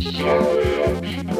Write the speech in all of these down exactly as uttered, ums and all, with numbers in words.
Sorry,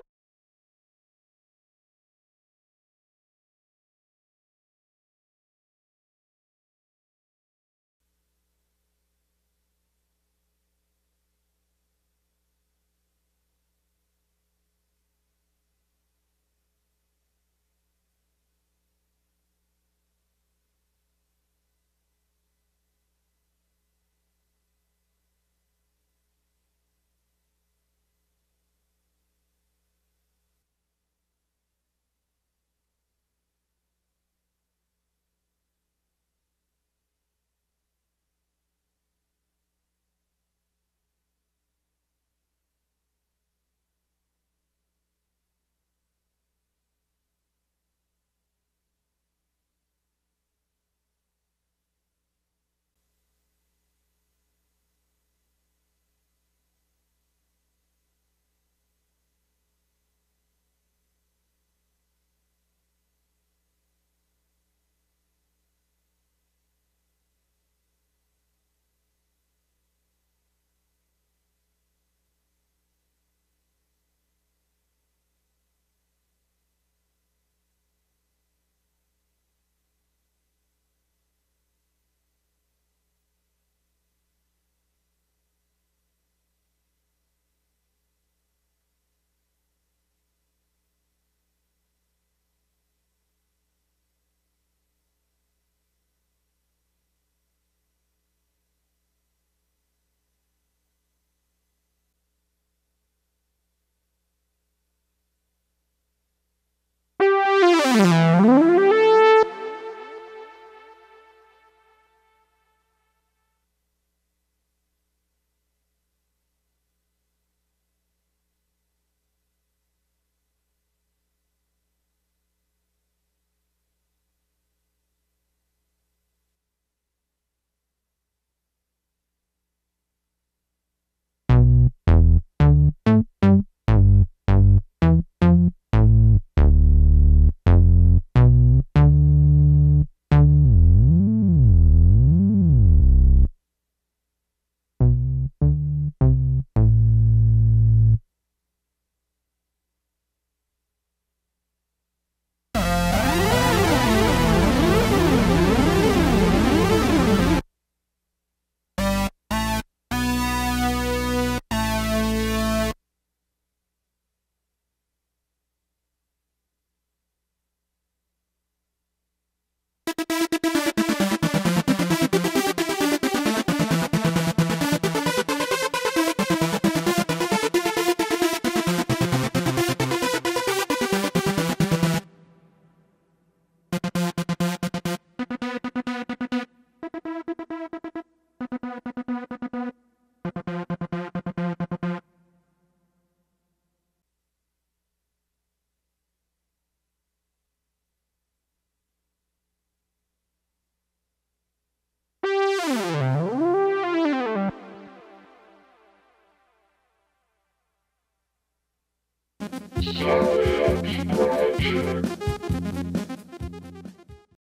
I'm